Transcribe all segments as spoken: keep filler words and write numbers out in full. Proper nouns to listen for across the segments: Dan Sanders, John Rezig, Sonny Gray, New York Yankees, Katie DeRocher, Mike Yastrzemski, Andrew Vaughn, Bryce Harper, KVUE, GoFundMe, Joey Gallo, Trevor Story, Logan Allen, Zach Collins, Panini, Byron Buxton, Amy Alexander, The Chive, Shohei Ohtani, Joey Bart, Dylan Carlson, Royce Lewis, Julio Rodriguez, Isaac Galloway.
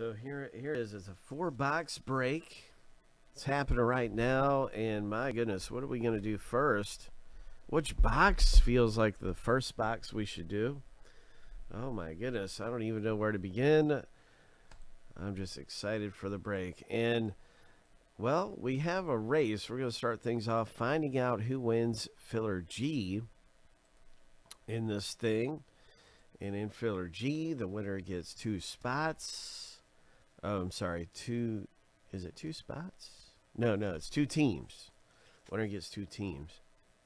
So here, here it is. It's a four-box break. It's happening right now, and my goodness, what are we going to do first? Which box feels like the first box we should do? Oh my goodness, I don't even know where to begin. I'm just excited for the break. And, well, we have a race. We're going to start things off finding out who wins filler G in this thing. And in filler G, the winner gets two spots. Oh, I'm sorry, two, is it two spots? No, no, it's two teams. Winner gets two teams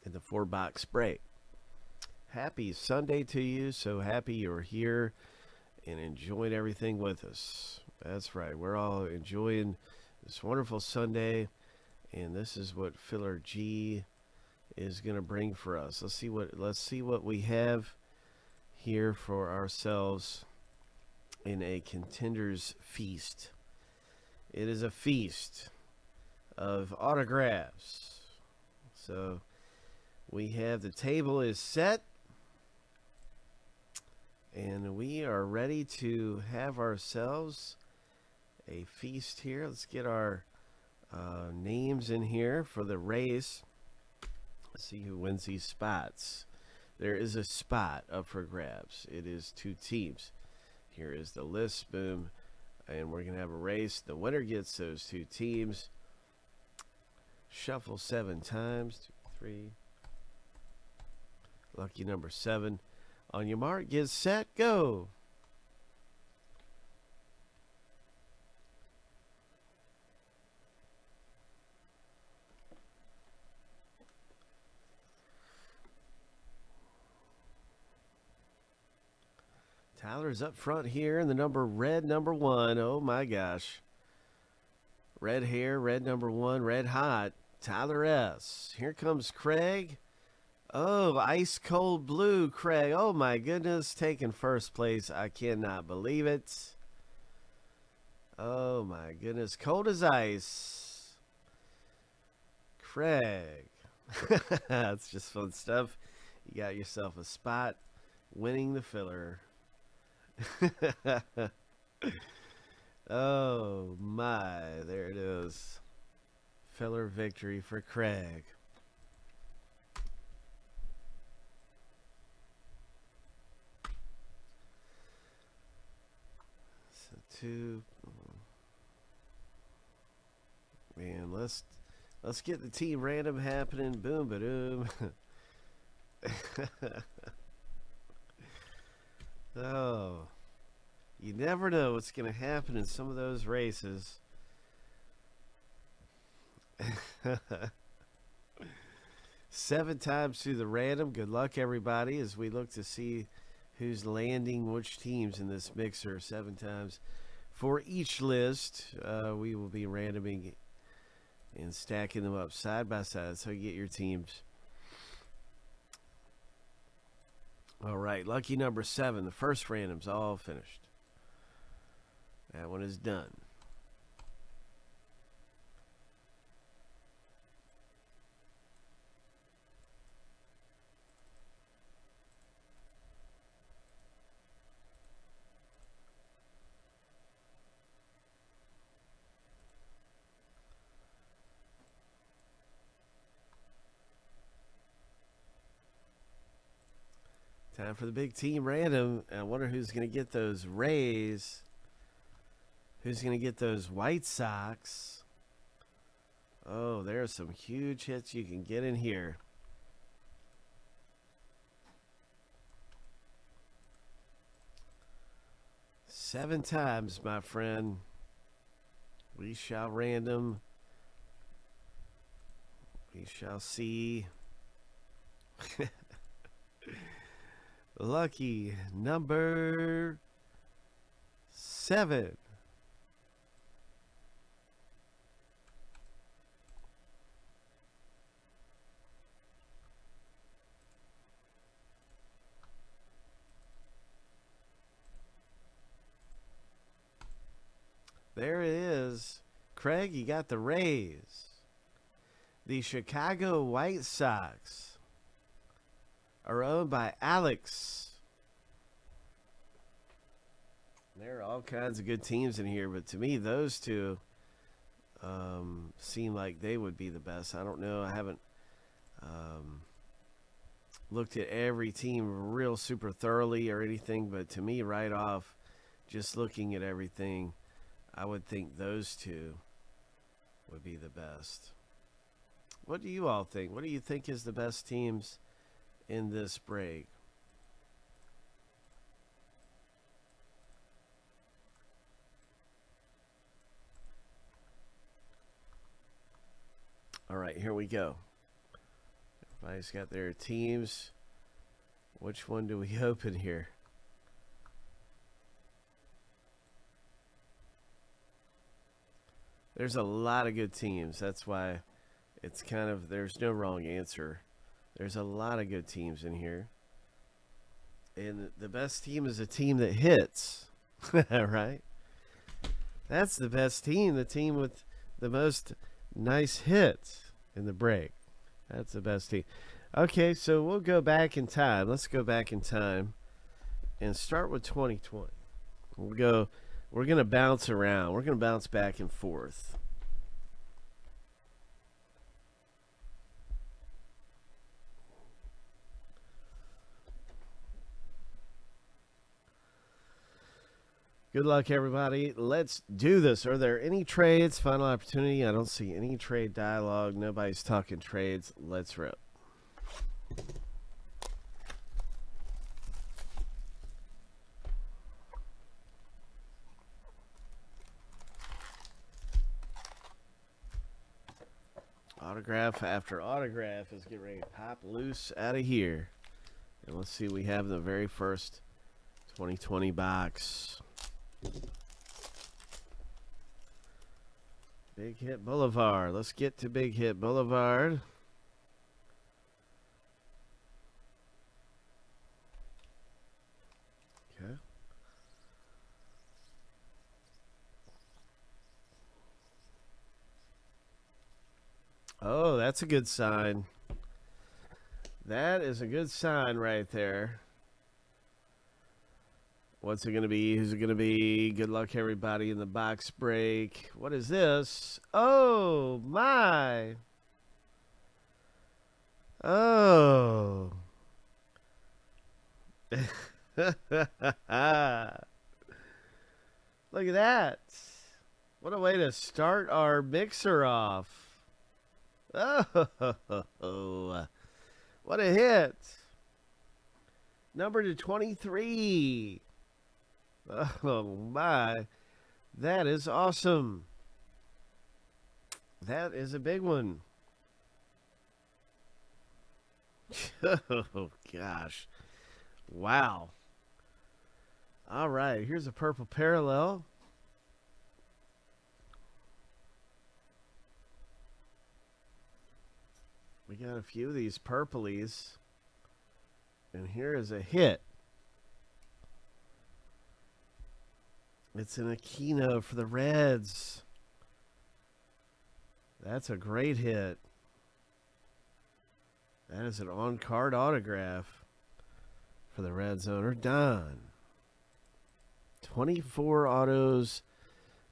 in the four box break. Happy Sunday to you. So happy you're here and enjoying everything with us. That's right, we're all enjoying this wonderful Sunday, and this is what filler G is gonna bring for us. Let's see what let's see what we have here for ourselves in a contender's feast. It is a feast of autographs. So we have, the table is set, and we are ready to have ourselves a feast here. Let's get our uh, names in here for the race. Let's see who wins these spots. There is a spot up for grabs. It is two teams. Here is the list, boom, and we're gonna have a race. The winner gets those two teams. Shuffle seven times, two, three. Lucky number seven. On your mark, get set, go. Tyler's up front here in the number red number one. Oh my gosh. Red hair, red number one, red hot. Tyler S. Here comes Craig. Oh, ice cold blue, Craig. Oh my goodness, taking first place. I cannot believe it. Oh my goodness, cold as ice, Craig. That's just fun stuff. You got yourself a spot, winning the filler. Oh my, there it is. Filler victory for Craig. Two. Man, let's let's get the team random happening. Boom ba doom. Oh, you never know what's gonna happen in some of those races. Seven times through the random. Good luck everybody as we look to see who's landing which teams in this mixer. Seven times for each list. Uh, we will be randoming and stacking them up side by side so you get your teams. All right, lucky number seven. The first random's all finished. That one is done. Time for the big team random. I wonder who's going to get those Rays. Who's going to get those White Sox? Oh, there are some huge hits you can get in here. Seven times, my friend. We shall random. We shall see. Lucky number seven. There it is. Craig, you got the Rays. The Chicago White Sox are owned by Alex. There are all kinds of good teams in here, but to me, those two um, seem like they would be the best. I don't know. I haven't um, looked at every team real super thoroughly or anything, but to me, right off, just looking at everything, I would think those two would be the best. What do you all think? What do you think is the best teams in this break? All right, here we go. Everybody's got their teams. Which one do we open here? There's a lot of good teams. That's why it's kind of, there's no wrong answer. There's a lot of good teams in here. And the best team is a team that hits, right? That's the best team, the team with the most nice hits in the break. That's the best team. Okay, so we'll go back in time. Let's go back in time and start with twenty twenty. We'll go, we're going to bounce around. We're going to bounce back and forth. Good luck, everybody. Let's do this. Are there any trades? Final opportunity. I don't see any trade dialogue. Nobody's talking trades. Let's rip. Autograph after autograph is getting ready to pop loose out of here. And let's see what we have in the very first twenty twenty box. Big Hit Boulevard. Let's get to Big Hit Boulevard. Okay. Oh, that's a good sign. That is a good sign right there. What's it going to be? Who's it going to be? Good luck, everybody, in the box break. What is this? Oh, my. Oh. Look at that. What a way to start our mixer off. Oh, what a hit. Number to twenty-three. Oh my, that is awesome. That is a big one. Oh gosh, wow. All right, here's a purple parallel. We got a few of these purplies, and here is a hit. It's an Aquino for the Reds. That's a great hit. That is an on-card autograph for the Reds owner, Don. twenty-four autos,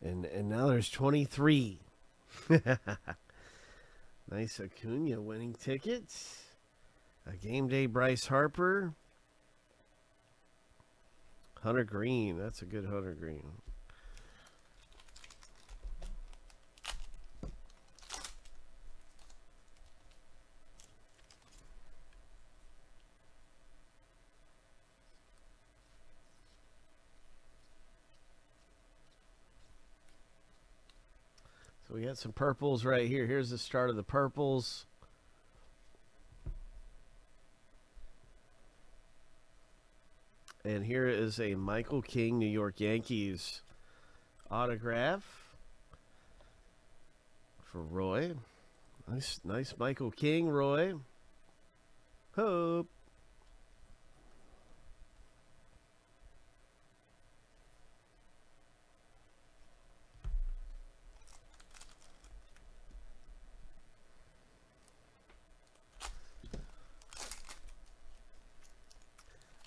and, and now there's twenty-three. Nice Acuna winning tickets. A game day Bryce Harper. Hunter Green. That's a good Hunter Green. So we got some purples right here. Here's the start of the purples. And here is a Michael King, New York Yankees autograph for Roy. Nice, nice Michael King, Roy. Hope.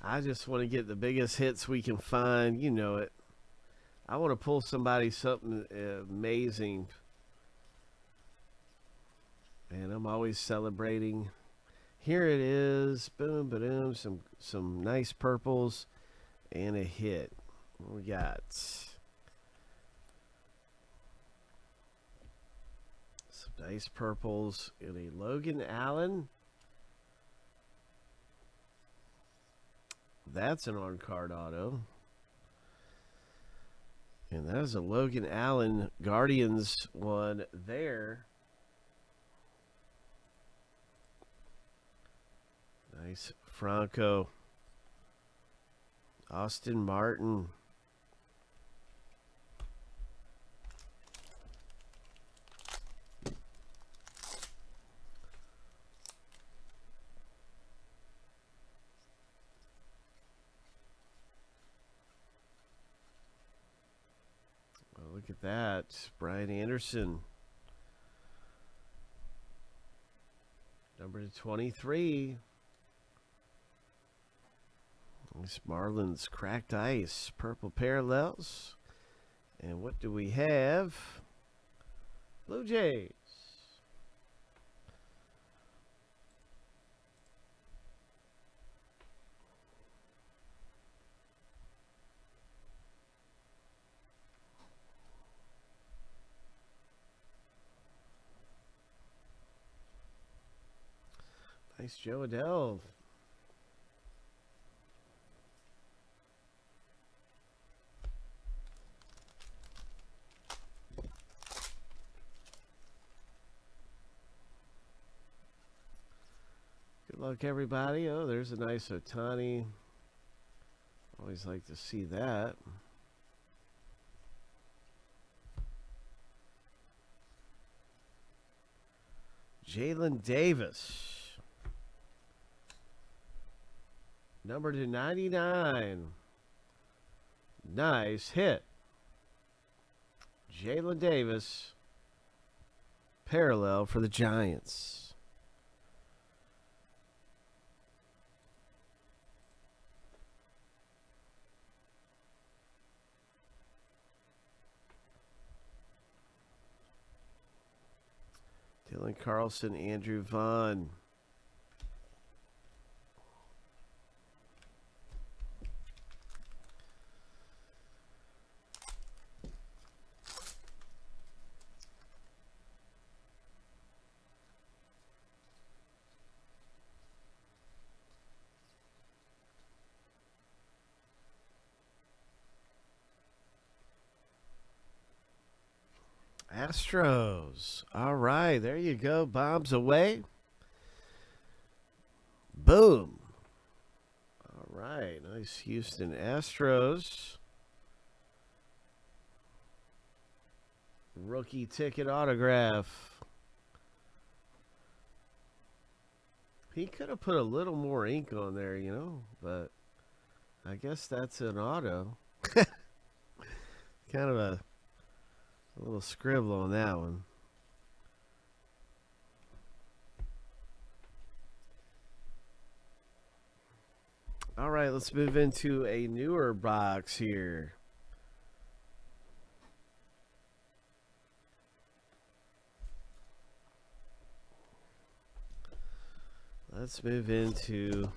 I just want to get the biggest hits we can find. You know it. I want to pull somebody something amazing. And I'm always celebrating. Here it is. Boom, ba-doom. Some, some nice purples and a hit. What we got? Some nice purples and a Logan Allen. That's an on-card auto. And that is a Logan Allen Guardians one there. Nice Franco. Austin Martin. Well, look at that. Brian Anderson. Number twenty-three. Nice Marlins cracked ice, purple parallels. And what do we have? Blue Jays. Nice Joe Adele. Look, everybody. Oh, there's a nice Otani. Always like to see that. Jalen Davis. Number to ninety-nine. Nice hit. Jalen Davis. Parallel for the Giants. Dylan Carlson, Andrew Vaughn. Astros. All right, there you go. Bombs away. Boom. All right, nice Houston Astros. Rookie ticket autograph. He could have put a little more ink on there, you know, but I guess that's an auto. Kind of a A little scribble on that one. All right, let's move into a newer box here. Let's move into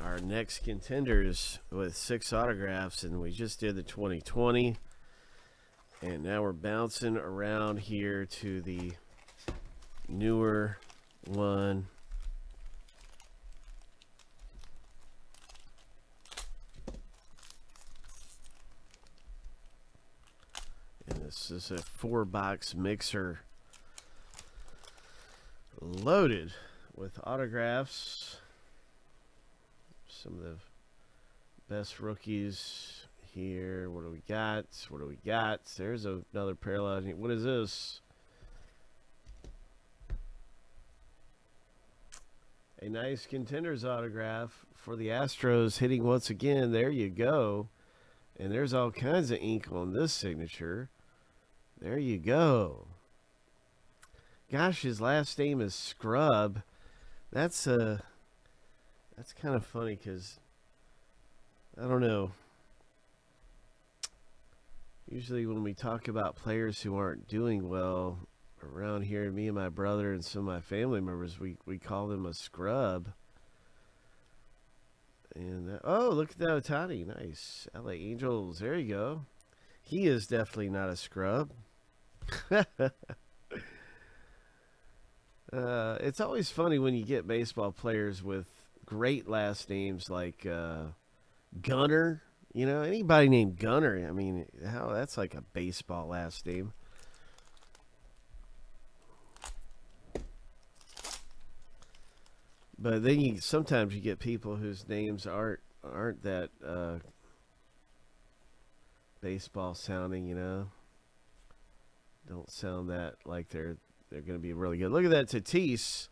our next contenders with six autographs, and we just did the twenty twenty. And now we're bouncing around here to the newer one. And this is a four box mixer loaded with autographs. Some of the best rookies here. What do we got? What do we got? There's a, another parallel. What is this? A nice contenders autograph for the Astros, hitting once again. There you go. And there's all kinds of ink on this signature. There you go. Gosh, his last name is Scrub. That's uh, that's kind of funny because I don't know. Usually when we talk about players who aren't doing well around here, me and my brother and some of my family members, we, we call them a scrub. And uh, oh, look at that Ohtani. Nice. L A Angels. There you go. He is definitely not a scrub. Uh, it's always funny when you get baseball players with great last names like uh, Gunner. You know, anybody named Gunner, I mean, how that's like a baseball last name. But then you sometimes you get people whose names aren't aren't that uh, baseball sounding. You know, don't sound that like they're. They're going to be really good. Look at that Tatis.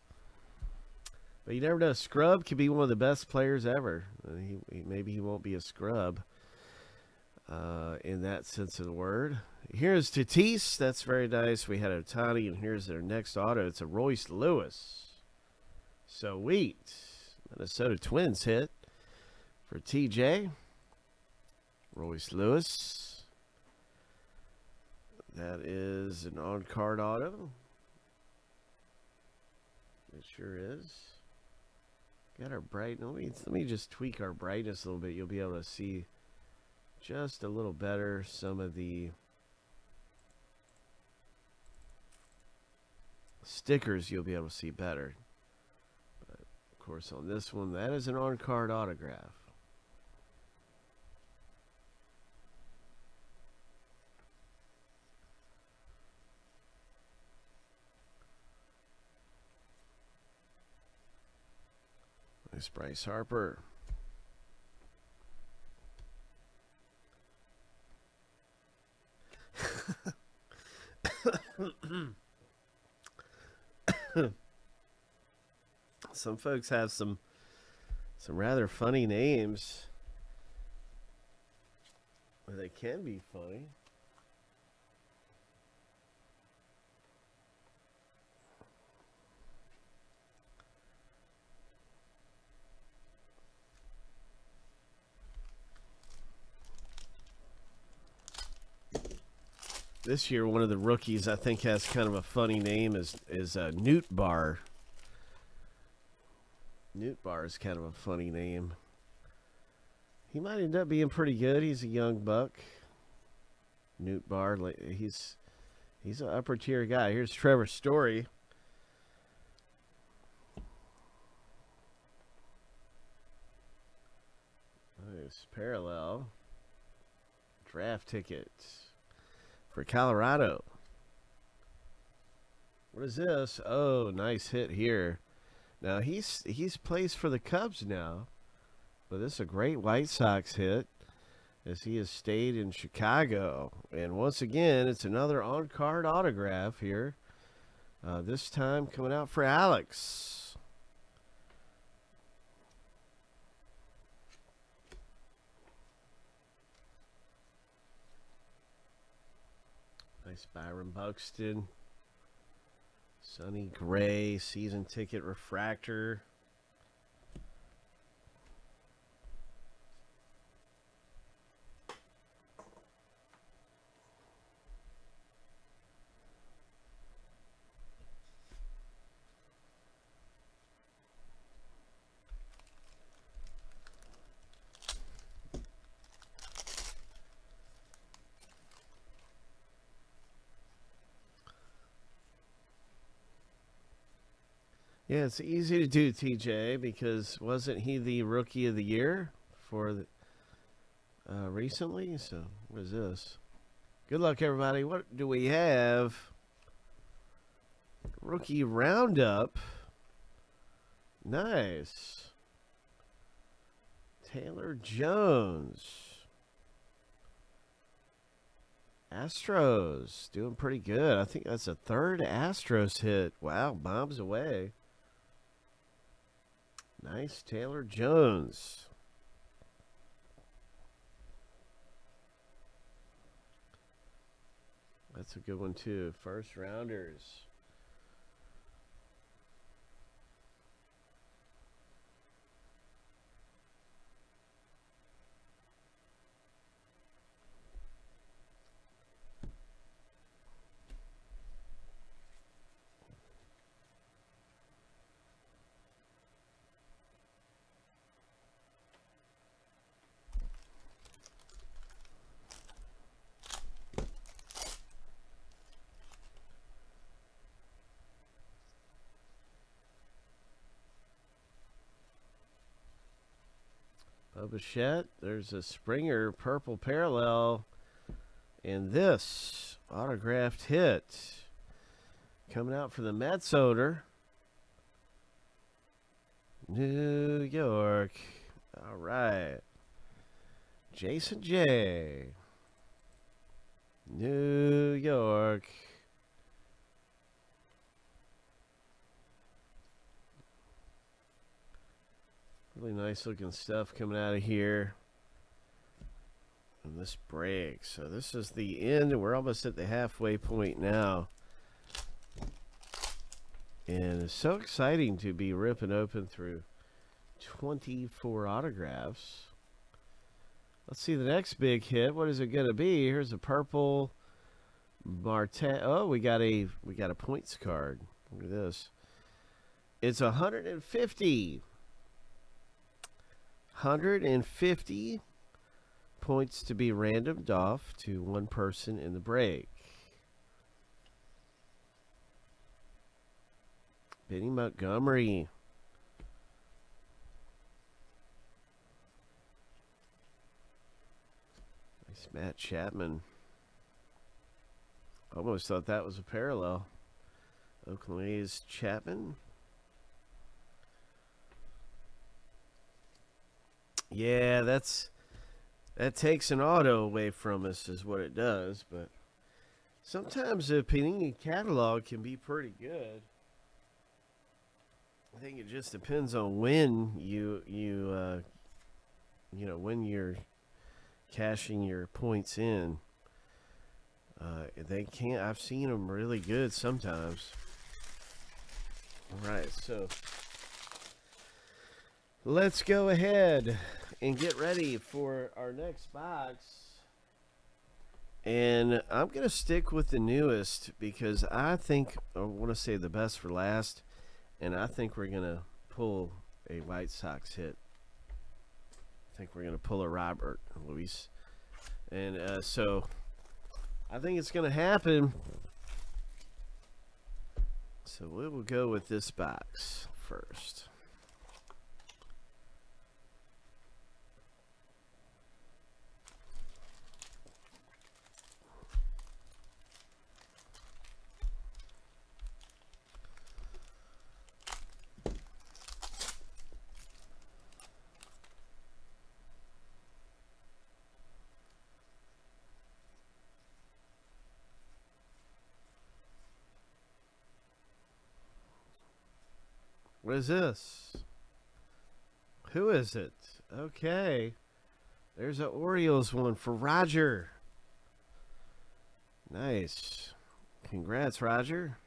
But you never know. Scrub could be one of the best players ever. He, he, maybe he won't be a scrub uh, in that sense of the word. Here's Tatis. That's very nice. We had Ohtani. And here's their next auto. It's a Royce Lewis. Sweet. Minnesota Twins hit for T J. Royce Lewis. That is an on-card auto. It sure is. Got our bright. Let me, let me just tweak our brightness a little bit. You'll be able to see just a little better some of the stickers. You'll be able to see better. But of course, on this one, that is an on-card autograph. Bryce Harper. Some folks have some some rather funny names. Or they can be funny. This year, one of the rookies I think has kind of a funny name is is uh, Newt Bar. Newt Bar is kind of a funny name. He might end up being pretty good. He's a young buck. Newt Bar, he's he's an upper tier guy. Here's Trevor Story. Nice parallel draft tickets. For Colorado. What is this? Oh, nice hit here. Now he's he's plays for the Cubs now, but this is a great White Sox hit as he has stayed in Chicago. And once again, it's another on-card autograph here. Uh, this time coming out for Alex. Nice Byron Buxton. Sonny Gray, season ticket refractor. Yeah, it's easy to do, T J, because wasn't he the rookie of the year for the, uh, recently? So, what is this? Good luck, everybody. What do we have? Rookie Roundup. Nice. Taylor Jones. Astros. Doing pretty good. I think that's a third Astros hit. Wow, bombs away. Nice Taylor Jones. That's a good one too. First rounders. Bubba Shett. There's a Springer purple parallel. And this autographed hit coming out for the Mets odor. New York. All right. Jason J. New York. Really nice looking stuff coming out of here. And this break. So this is the end. We're almost at the halfway point now. And it's so exciting to be ripping open through twenty-four autographs. Let's see the next big hit. What is it going to be? Here's a purple Marte. Oh, we got a we got a points card. Look at this. It's one hundred fifty. one hundred fifty points to be randomed off to one person in the break. Benny Montgomery. Nice Matt Chapman. Almost thought that was a parallel. Oakland A's Chapman. Yeah, that's that takes an auto away from us is what it does, but sometimes the Panini catalog can be pretty good. I think it just depends on when you you uh, you know when you're cashing your points in. Uh, they can't. I've seen them really good sometimes. All right, so let's go ahead and get ready for our next box. And I'm going to stick with the newest because I think I want to save the best for last. And I think we're going to pull a White Sox hit. I think we're going to pull a Robert Luis. And uh, so I think it's going to happen. So we will go with this box first. What is this? Who is it? Okay. There's an Orioles one for Roger. Nice. Congrats, Roger.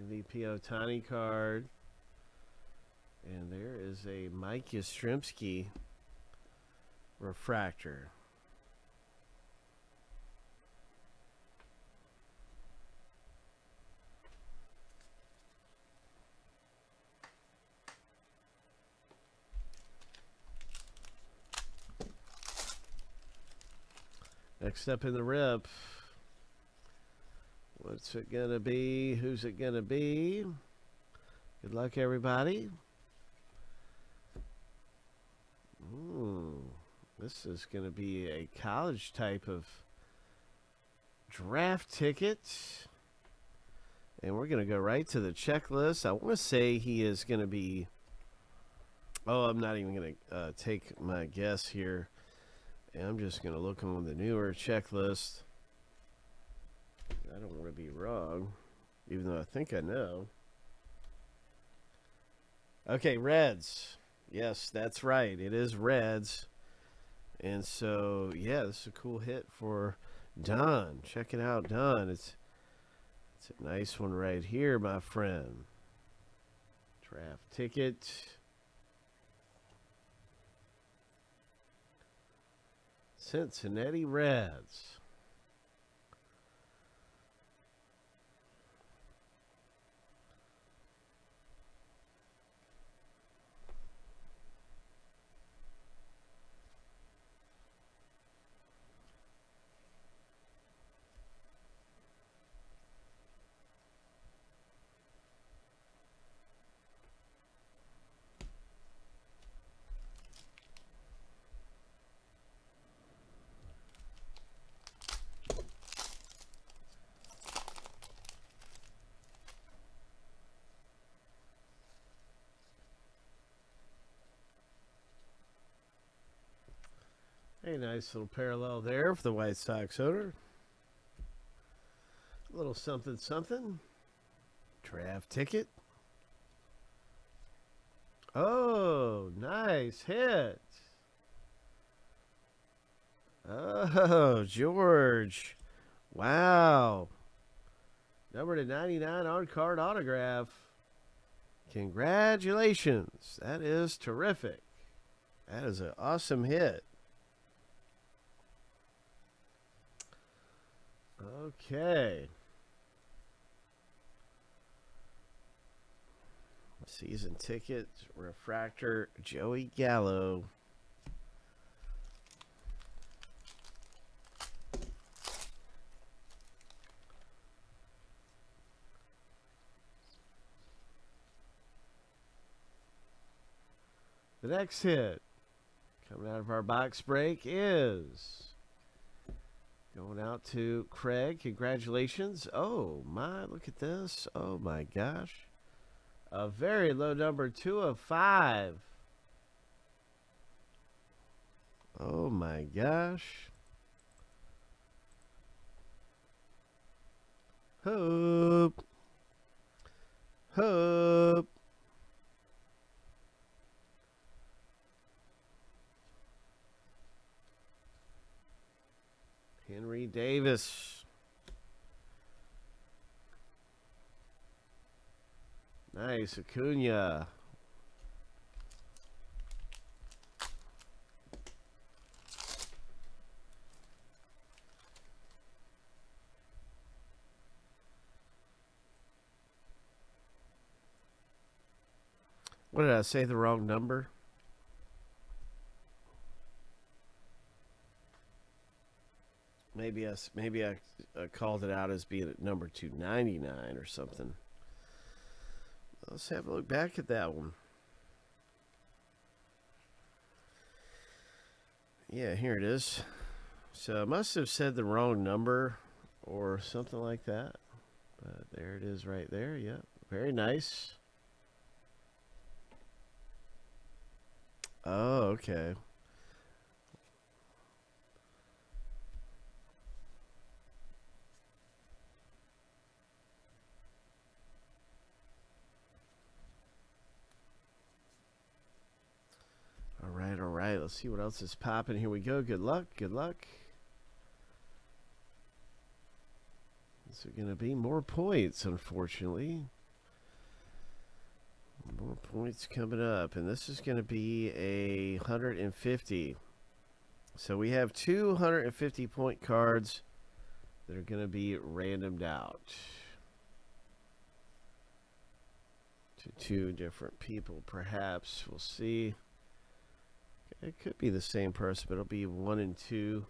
M V P Ohtani card. And there is a Mike Yastrzemski refractor. Next up in the rip. What's it gonna be? Who's it gonna be? Good luck, everybody. Ooh, this is gonna be a college type of draft ticket. And we're gonna go right to the checklist. I wanna say he is gonna be, oh, I'm not even gonna uh, take my guess here. And I'm just going to look on the newer checklist. I don't want to be wrong, even though I think I know. Okay, Reds. Yes, that's right. It is Reds. And so, yeah, this is a cool hit for Don. Check it out, Don. It's, it's a nice one right here, my friend. Draft ticket. Cincinnati Reds. A nice little parallel there for the White Sox owner. A little something something. Draft ticket. Oh, nice hit. Oh, George. Wow. Number to ninety-nine on card autograph. Congratulations. That is terrific. That is an awesome hit. Okay. Season ticket, refractor, Joey Gallo. The next hit coming out of our box break is going out to Craig. Congratulations. Oh my, look at this. Oh my gosh. A very low number, two of five. Oh my gosh. Hope. Hope. Henry Davis. Nice, Acuna. What did I say? The wrong number? Maybe I, maybe I, I called it out as being at number two ninety-nine or something. Let's have a look back at that one. Yeah, here it is. So I must have said the wrong number or something like that. But there it is right there. Yep. Yeah, very nice. Oh, okay. Alright, let's see what else is popping. Here we go. Good luck. Good luck. These are going to be more points, unfortunately. More points coming up. And this is going to be a one hundred fifty. So we have two one hundred fifty point cards that are going to be randomed out to two different people, perhaps. We'll see. It could be the same person, but it'll be one and two.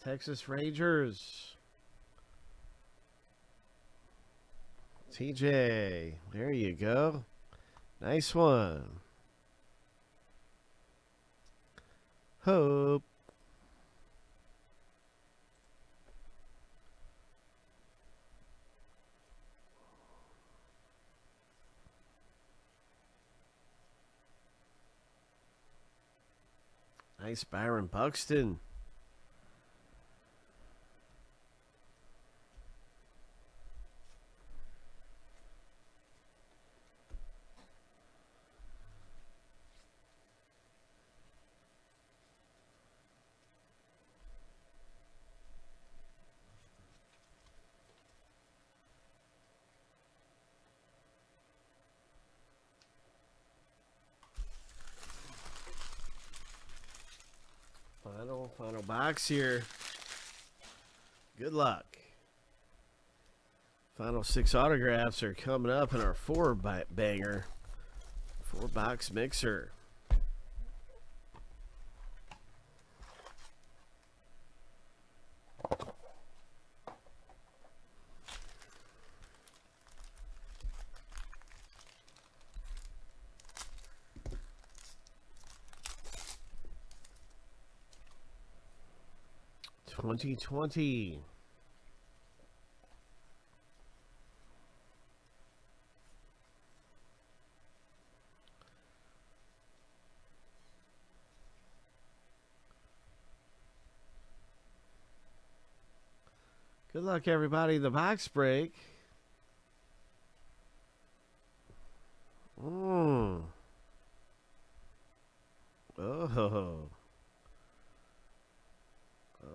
Texas Rangers. T J, there you go. Nice one. Hope. Nice Byron Buxton. Final, final box here. Good luck. Final six autographs are coming up in our four banger, four box mixer. twenty twenty. Good luck, everybody, in the box break. Mm. Oh.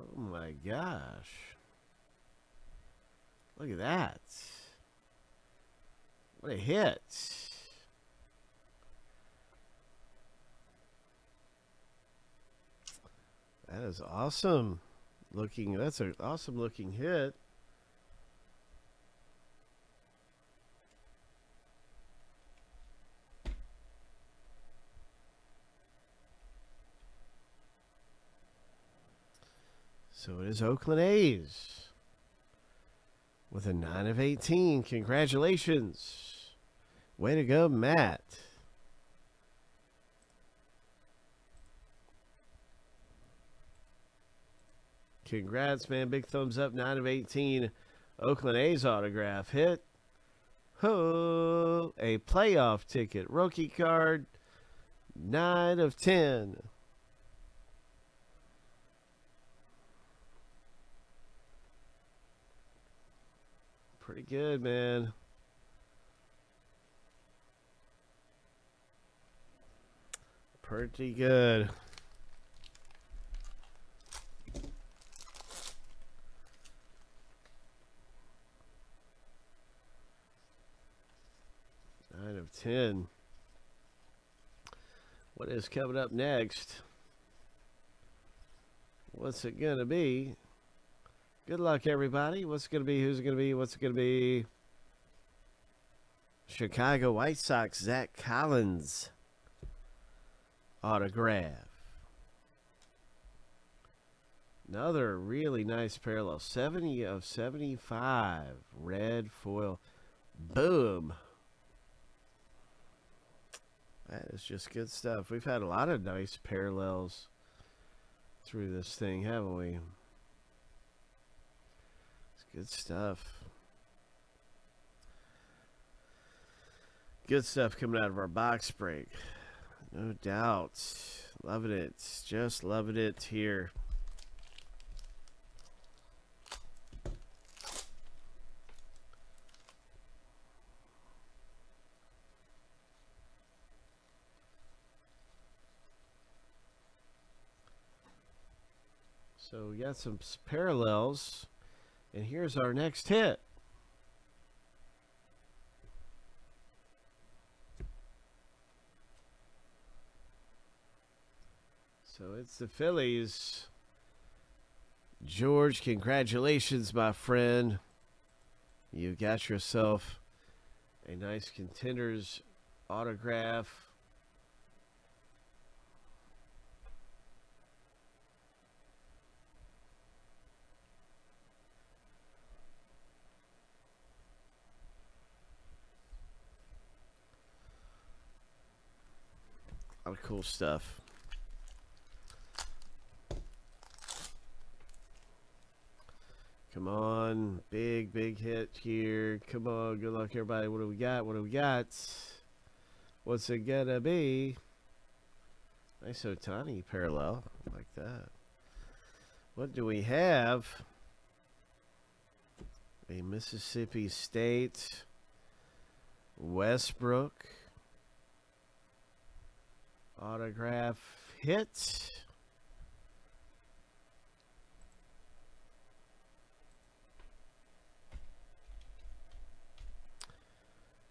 Oh my gosh. Look at that. What a hit. That is awesome looking. That's an awesome looking hit. So it is Oakland A's with a nine of eighteen. Congratulations. Way to go, Matt. Congrats, man. Big thumbs up. nine of eighteen. Oakland A's autograph hit. Ho! A playoff ticket. Rookie card. nine of ten. Pretty good, man. Pretty good. Nine of ten. What is coming up next? What's it gonna be? Good luck, everybody. What's it going to be? Who's it going to be? What's it going to be? Chicago White Sox, Zach Collins autograph. Another really nice parallel. seventy of seventy-five. Red foil. Boom. That is just good stuff. We've had a lot of nice parallels through this thing, haven't we? Good stuff. Good stuff coming out of our box break. No doubt. Loving it. Just loving it here. So we got some parallels. And here's our next hit. So it's the Phillies. George, congratulations, my friend. You got yourself a nice Contenders autograph. A lot of cool stuff. Come on. Big, big hit here. Come on. Good luck, everybody. What do we got? What do we got? What's it gonna be? Nice Otani parallel. Like that. What do we have? A Mississippi State. Westbrook. Autograph hit.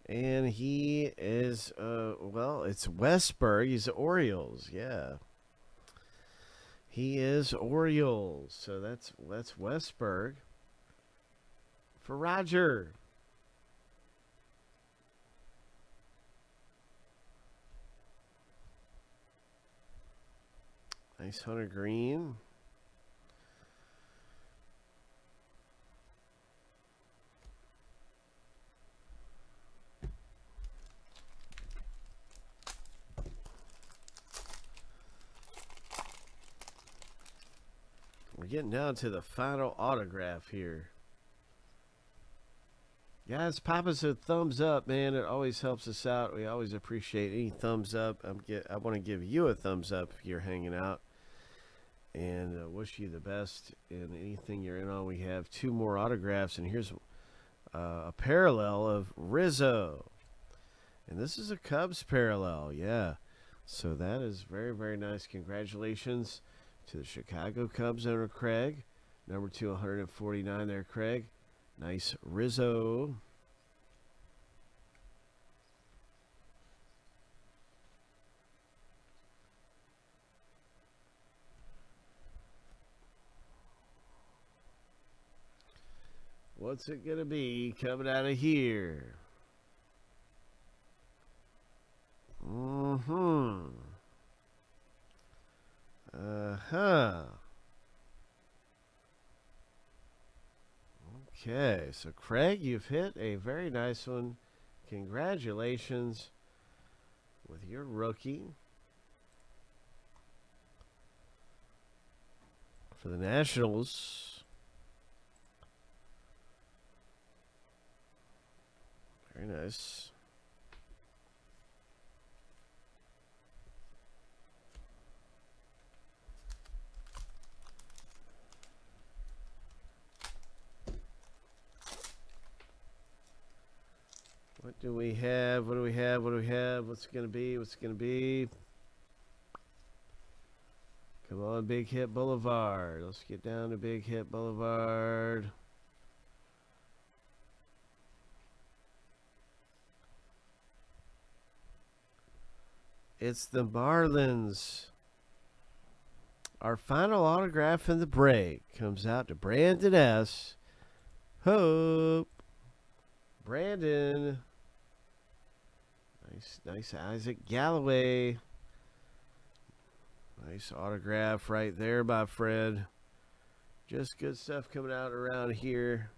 And he is, uh, well, it's Westberg. He's the Orioles. Yeah. He is Orioles. So that's, that's Westberg for Roger. Nice Hunter Green. We getting down to the final autograph here. Guys, pop us a thumbs up, man. It always helps us out. We always appreciate any thumbs up. I'm get, I want to give you a thumbs up if you're hanging out. And uh, wish you the best in anything you're in on. We have two more autographs. And here's uh, a parallel of Rizzo. And this is a Cubs parallel. Yeah. So that is very, very nice. Congratulations to the Chicago Cubs owner, Craig. Number two hundred forty-nine there, Craig. Nice Rizzo. What's it going to be coming out of here? Mm-hmm. Uh-huh. Okay, so Craig, you've hit a very nice one. Congratulations with your rookie for the Nationals. Very nice. What do we have? What do we have? What do we have? What's it going to be? What's it going to be? Come on, Big Hit Boulevard. Let's get down to Big Hit Boulevard. It's the Marlins. Our final autograph in the break comes out to Brandon S. Hope. Brandon. Nice, nice Isaac Galloway. Nice autograph right there by Fred. Just good stuff coming out around here.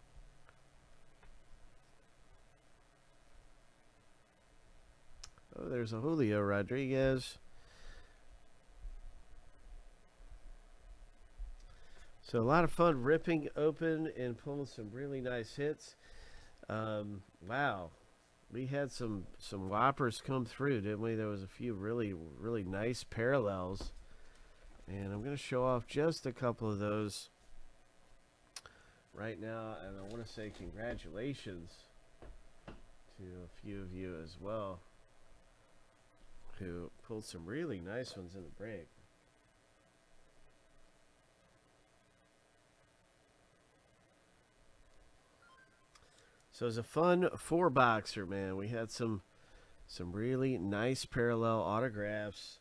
Oh, there's a Julio Rodriguez. So a lot of fun ripping open and pulling some really nice hits. Um, wow. We had some, some whoppers come through, didn't we? There was a few really, really nice parallels. And I'm going to show off just a couple of those right now. And I want to say congratulations to a few of you as well who pulled some really nice ones in the break. So it was a fun four boxer, man. We had some some really nice parallel autographs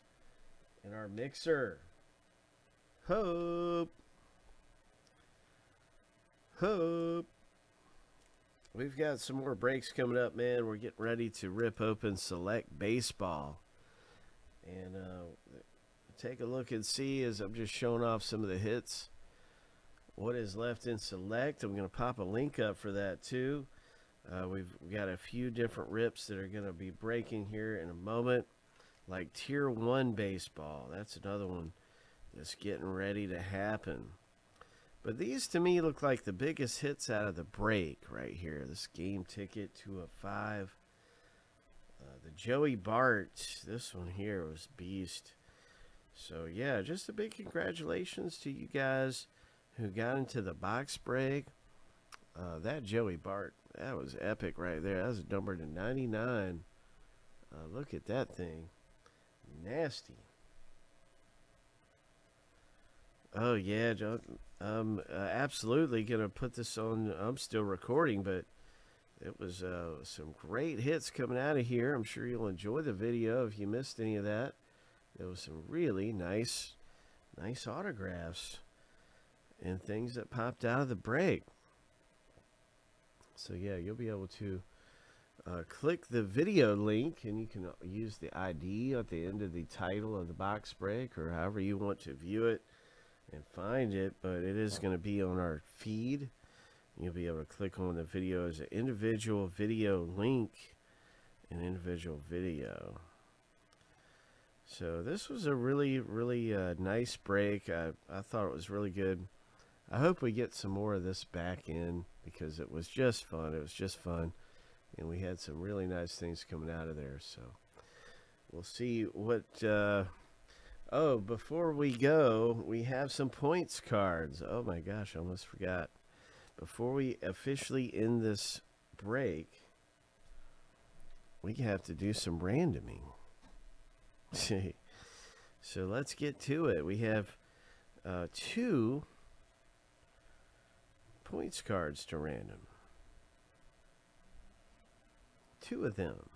in our mixer. Hope. Hope. We've got some more breaks coming up, man. We're getting ready to rip open Select Baseball. And uh, take a look and see, as I'm just showing off some of the hits, what is left in Select. I'm going to pop a link up for that too. Uh, we've got a few different rips that are going to be breaking here in a moment, like tier one baseball. That's another one that's getting ready to happen. But these to me look like the biggest hits out of the break right here. This game ticket two of five. Uh, the Joey Bart, this one here was beast. So yeah, just a big congratulations to you guys who got into the box break. Uh, that Joey Bart, that was epic right there. That was numbered to ninety-nine. Uh, look at that thing. Nasty. Oh, yeah, John. I'm uh, absolutely going to put this on. I'm still recording, but it was uh, some great hits coming out of here. I'm sure you'll enjoy the video if you missed any of that. There was some really nice, nice autographs and things that popped out of the break. So yeah, you'll be able to uh, click the video link, and you can use the I D at the end of the title of the box break, or however you want to view it and find it. But it is going to be on our feed. You'll be able to click on the video as an individual video link, an individual video. So this was a really, really uh, nice break. I, I thought it was really good. I hope we get some more of this back in, because it was just fun. It was just fun. And we had some really nice things coming out of there. So we'll see what... Uh, oh, before we go, we have some points cards. Oh my gosh, I almost forgot. Before we officially end this break, we have to do some randoming. See, so let's get to it. We have uh, two points cards to random. Two of them.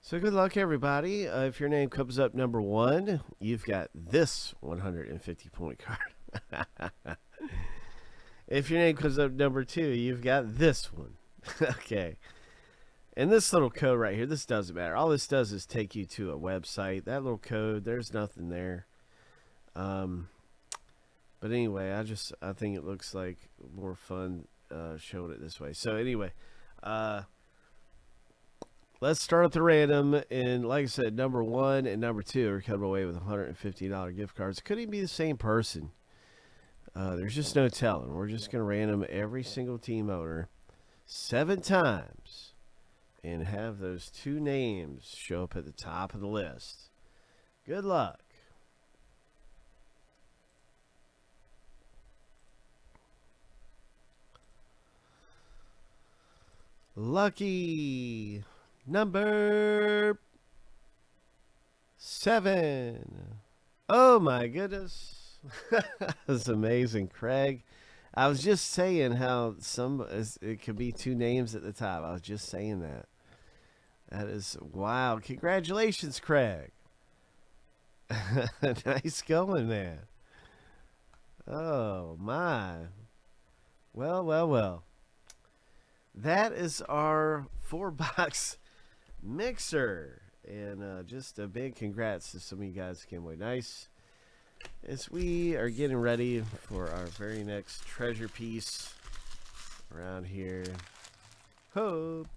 So good luck, everybody. Uh, if your name comes up number one, you've got this one hundred fifty point card. If your name comes up number two, you've got this one. Okay. And this little code right here, this doesn't matter. All this does is take you to a website. That little code, there's nothing there. Um, but anyway, I just, I think it looks like more fun uh, showing it this way. So anyway, uh, let's start with the random, and like I said, number one and number two are coming away with one hundred fifty dollar gift cards. Could even be the same person. Uh, there's just no telling. We're just going to random every single team owner seven times and have those two names show up at the top of the list. Good luck. Lucky number seven. Oh my goodness. That's amazing, Craig. I was just saying how some, it could be two names at the top. I was just saying that. That is wild. Congratulations, Craig. Nice going, man. Oh my. Well, well, well. That is our four box mixer, and uh, just a big congrats to some of you guys who came away nice, as we are getting ready for our very next treasure piece around here. Hope